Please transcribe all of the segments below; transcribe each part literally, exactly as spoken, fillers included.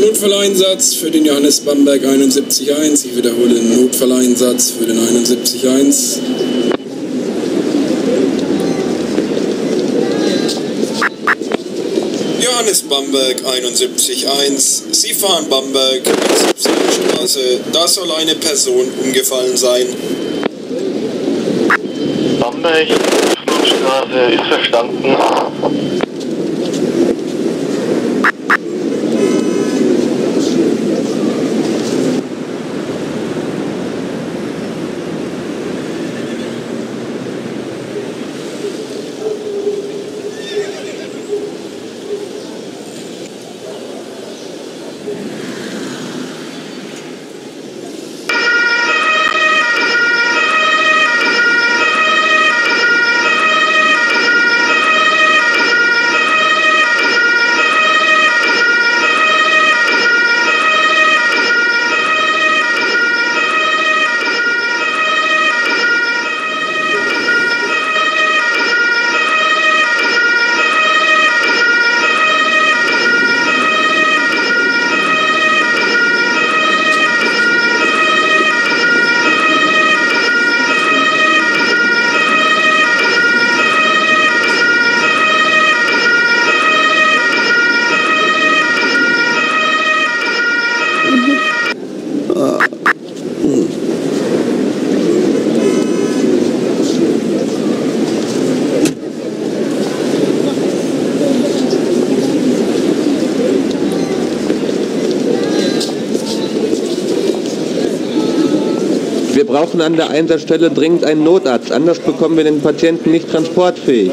Notfalleinsatz für den Johannes Bamberg einundsiebzig eins. Ich wiederhole den Notfalleinsatz für den einundsiebzig eins. Johannes Bamberg einundsiebzig eins. Sie fahren Bamberg, Straße. Da soll eine Person umgefallen sein. Bamberg, Straße ist verstanden. Wir brauchen an der Einsatzstelle dringend einen Notarzt, anders bekommen wir den Patienten nicht transportfähig.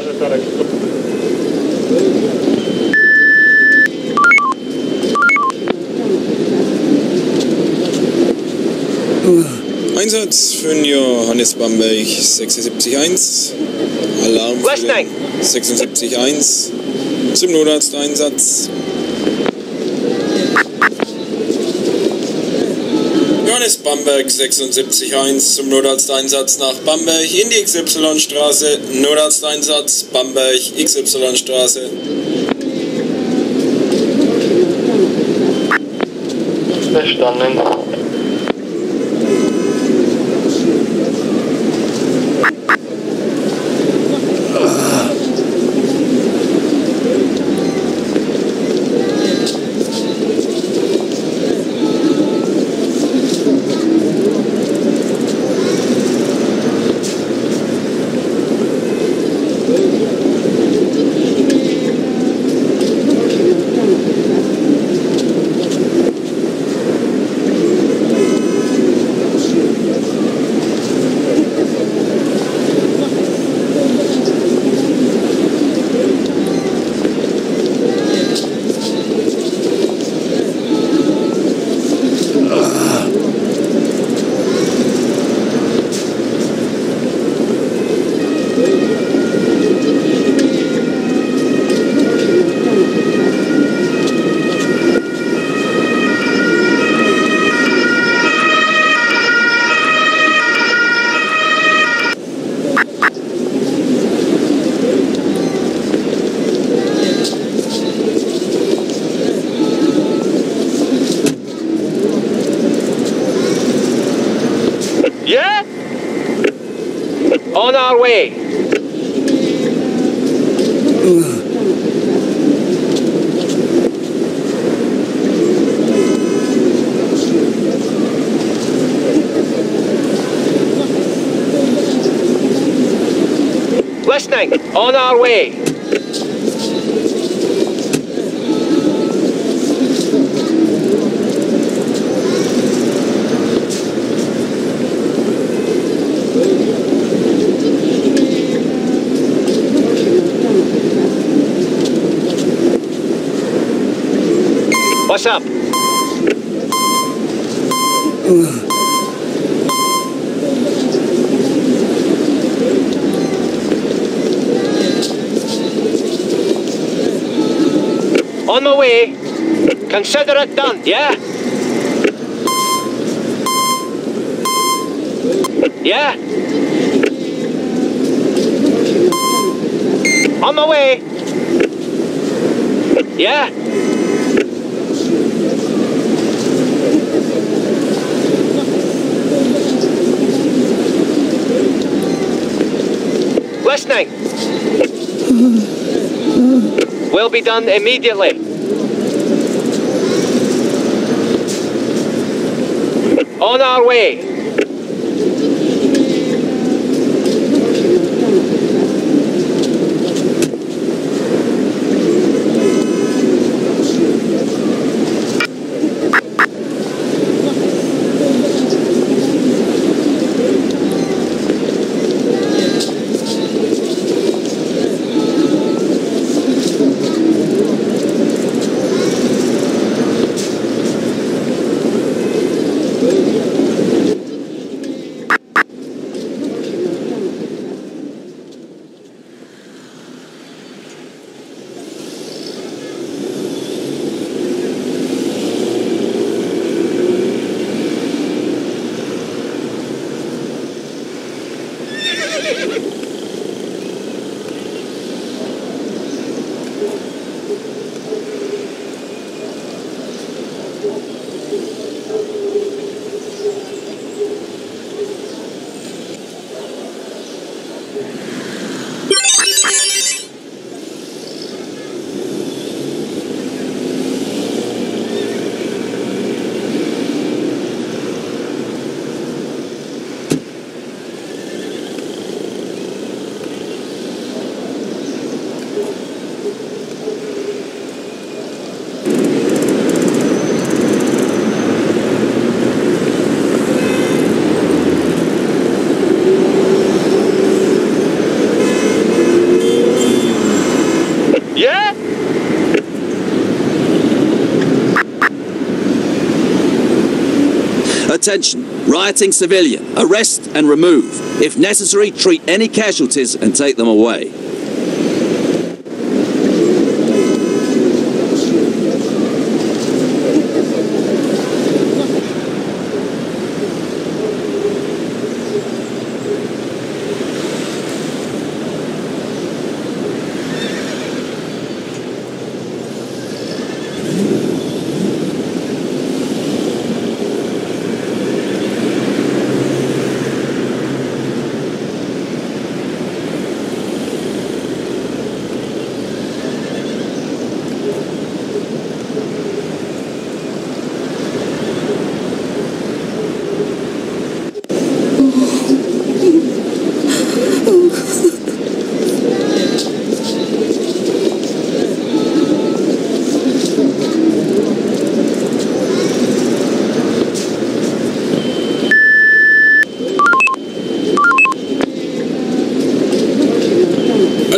Einsatz für Johannes Bamberg sechsundsiebzig eins, Alarm sechsundsiebzig eins zum Notarzteinsatz. Johannes Bamberg sechsundsiebzig eins zum Notarzteinsatz nach Bamberg in die X Y-Straße, Notarzteinsatz Bamberg X Y-Straße. Verstanden. On our way. Listening. On our way. What's up? On my way. Consider it done, yeah? Yeah. On my way. Yeah. Listening. Will be done immediately. On our way. Attention, rioting civilian, arrest and remove. If necessary, treat any casualties and take them away.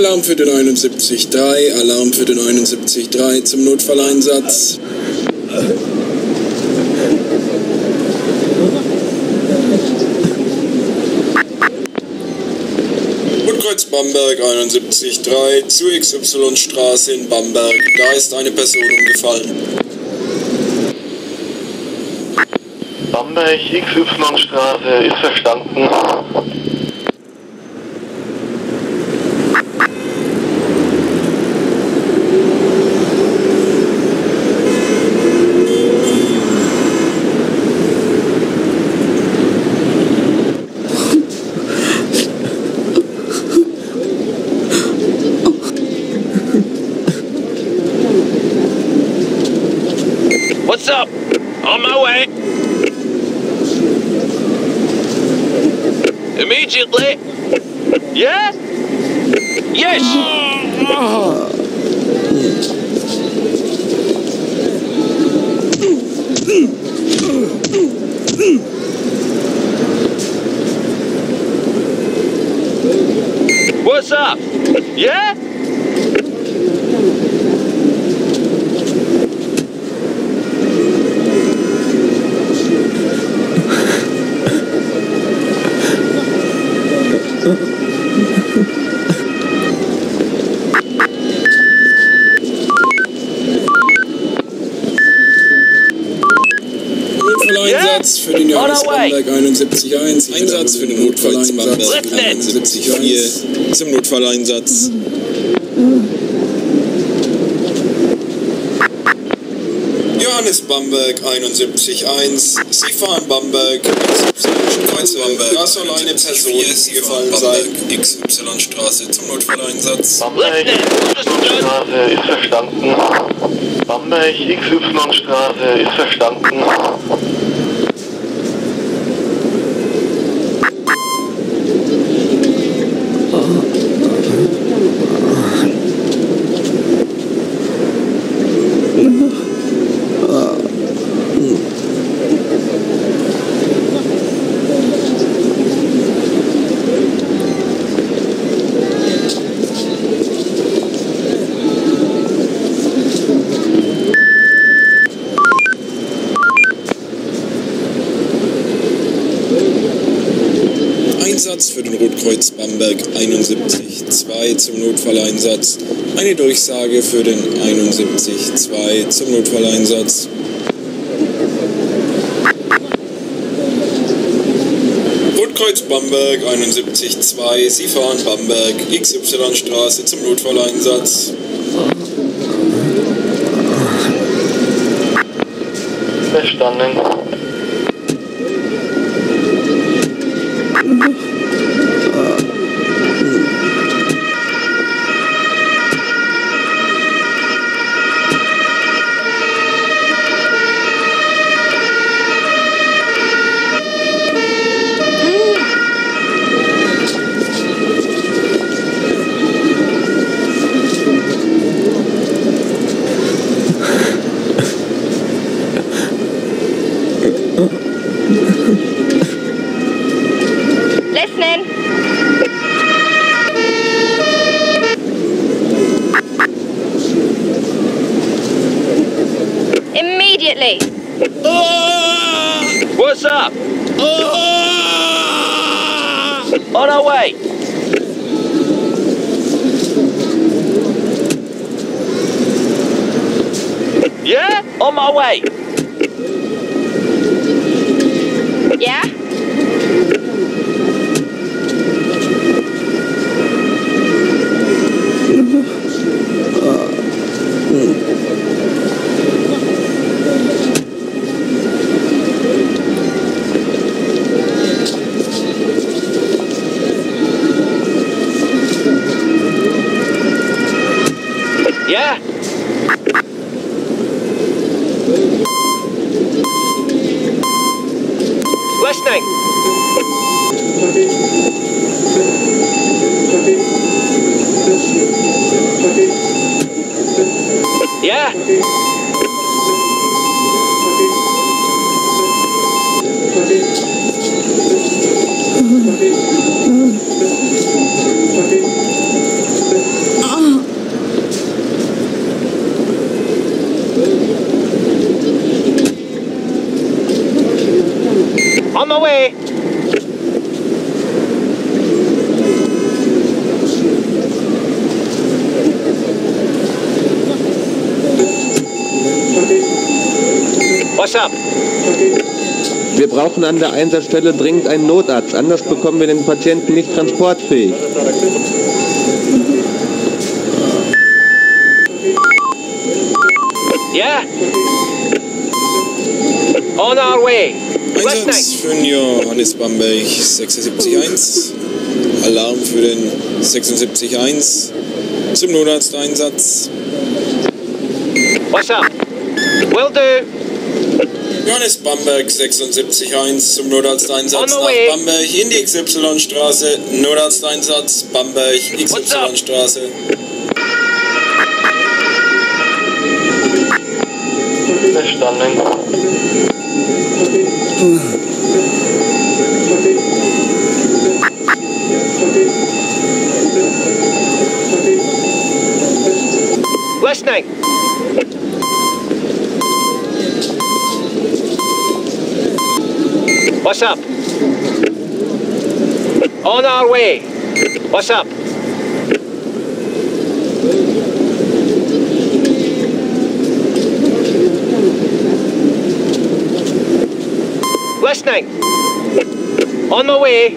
Alarm für den einundsiebzig drei, Alarm für den einundsiebzig drei zum Notfalleinsatz. Rotkreuz Bamberg einundsiebzig drei zu X Y-Straße in Bamberg. Da ist eine Person umgefallen. Bamberg, X Y-Straße ist verstanden. What's up? On my way. Immediately. Yeah? Yes. What's up? Yeah? Yeah. Einsatz für den Johannes Bamberg einundsiebzig eins. Einsatz für den Rotkreuz Bamberg einundsiebzig vier zum Notfalleinsatz. Johannes Bamberg einundsiebzig eins. Sie fahren Bamberg X Y-Straße Bamberg. Da soll eine Person gefallen sein. X Y-Straße zum Notfalleinsatz. Bamberg X Y-Straße ist verstanden. Bamberg X Y-Straße ist verstanden. Einsatz für den Rotkreuz Bamberg einundsiebzig zwei zum Notfalleinsatz. Eine Durchsage für den einundsiebzig zwei zum Notfalleinsatz. Rotkreuz Bamberg einundsiebzig zwei, Sie fahren Bamberg X Y-Straße zum Notfalleinsatz. Verstanden. Immediately. Oh! What's up? Oh! On our way. Yeah, on my way. Yeah. Yeah. Listening. Yeah. On my way. What's up? Wir brauchen an der Einsatzstelle dringend einen Notarzt, anders bekommen wir den Patienten nicht transportfähig. Yeah. On our way. Einsatz für den Johannes Bamberg siebenundsechzig eins, Alarm für den siebenundsechzig eins zum Notarzteinsatz. What's up? Will do. Johannes Bamberg siebenundsechzig eins zum Notarzteinsatz nach Bamberg in die X Y-Straße, Notarzteinsatz Bamberg X Y-Straße. Verstanden. Listening. What's up? On our way. What's up? listening. On my way.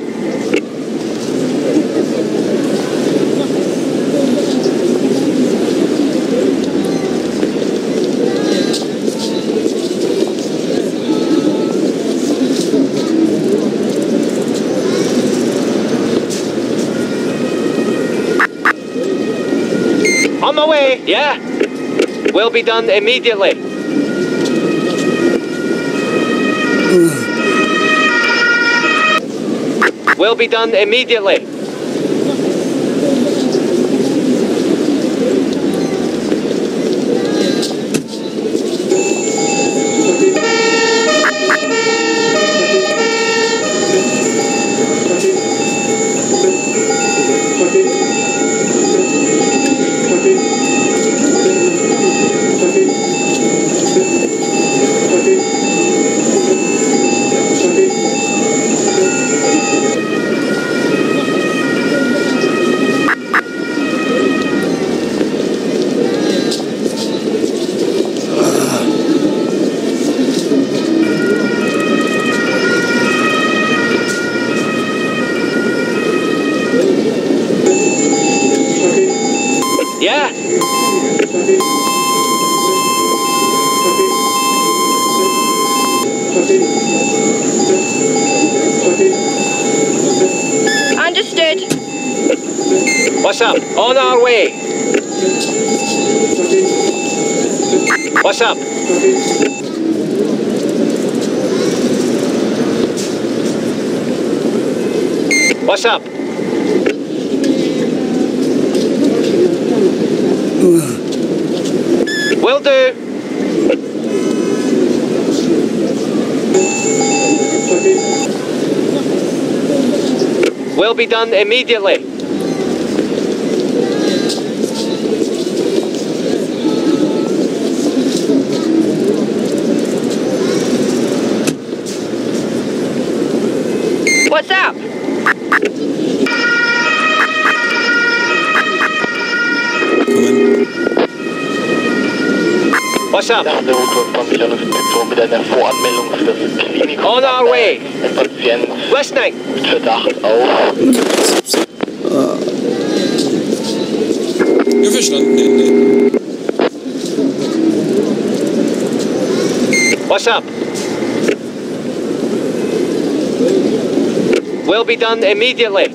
On my way. Yeah. Will be done immediately. Will be done immediately. What's up? On our way. What's up? What's up? Will do. Will be done immediately. What's up? What's up? On our way. Listening. Ja, wir standen in den. What's up? Will be done immediately.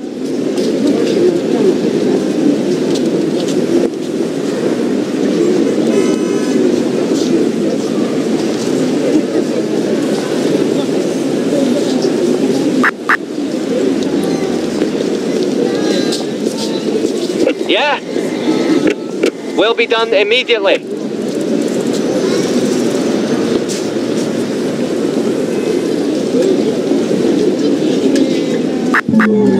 Yeah. Will be done immediately. Ooh.